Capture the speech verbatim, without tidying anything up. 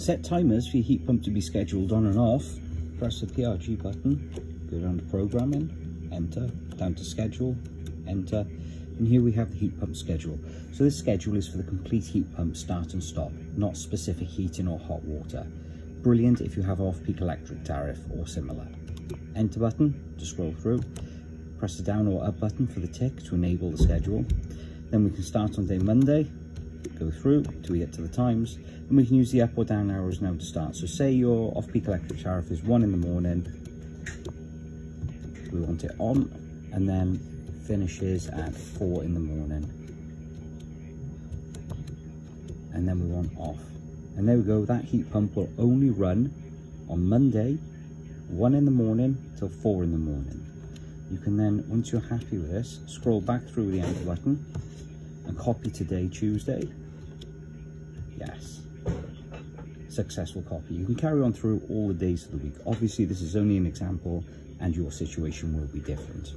Set timers for your heat pump to be scheduled on and off. Press the P R G button, go down to programming, enter, down to schedule, enter, and here we have the heat pump schedule. So this schedule is for the complete heat pump start and stop, not specific heating or hot water. Brilliant if you have off-peak electric tariff or similar. Enter button to scroll through, press the down or up button for the tick to enable the schedule. Then we can start on day Monday, go through till we get to the times, and we can use the up or down arrows now to start. So say your off-peak electric tariff is one in the morning, we want it on, and then finishes at four in the morning. And then we want off. And there we go, that heat pump will only run on Monday, one in the morning till four in the morning. You can then, once you're happy with this, scroll back through the enter button and copy today, Tuesday. Yes, successful copy. You can carry on through all the days of the week. Obviously, this is only an example and your situation will be different.